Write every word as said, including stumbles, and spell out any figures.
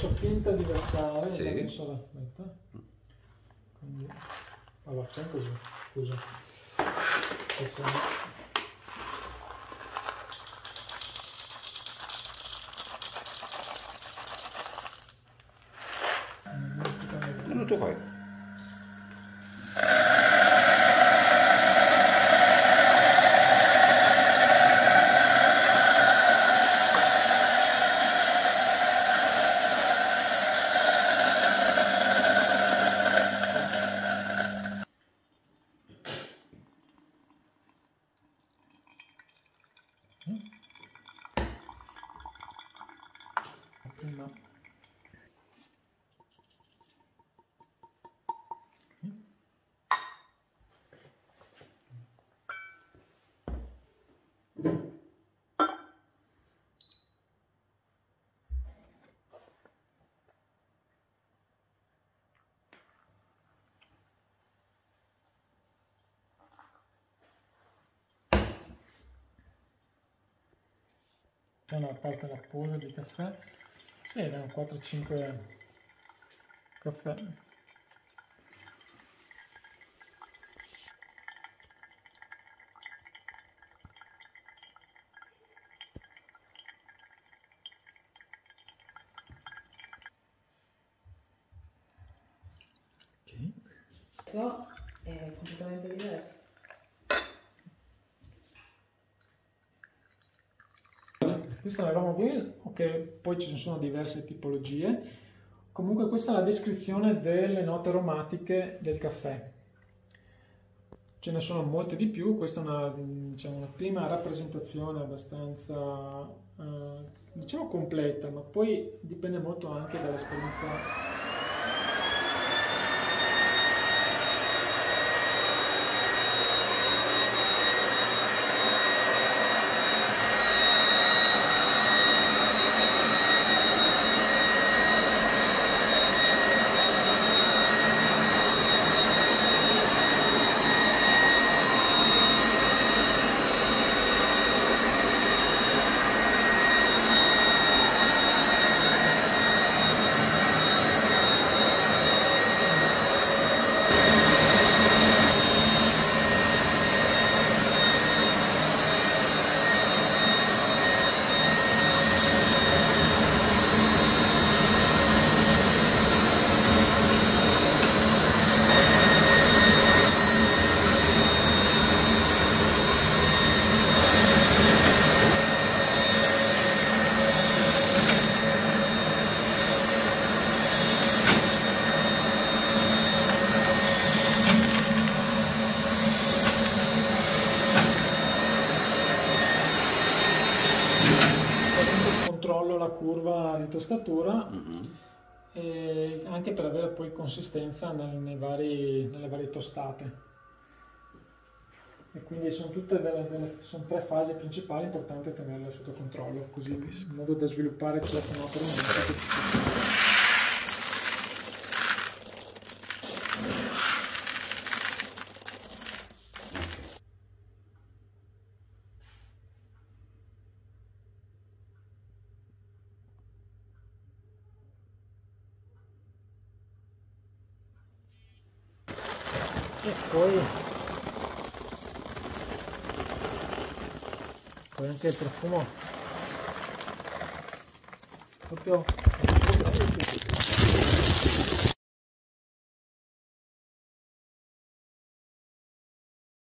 faccio finta di versare, sì. Adesso la metto. Quindi la facciamo così, scusa. Adesso... È venuto qua. Una parte la polvere di caffè, sì, erano quattro cinque caffè. Ok, so, è completamente diverso. Questa è la roba qui, ok, poi ci sono diverse tipologie. Comunque questa è la descrizione delle note aromatiche del caffè. Ce ne sono molte di più, questa è una, diciamo, una prima rappresentazione abbastanza, eh, diciamo, completa, ma poi dipende molto anche dall'esperienza. Curva di tostatura, mm-hmm. E anche per avere poi consistenza nel, nei vari, nelle varie tostate, e quindi sono tutte delle, delle, sono tre fasi principali, importanti tenerle sotto controllo, così in modo da sviluppare certe note aromatiche. E poi, poi anche il profumo proprio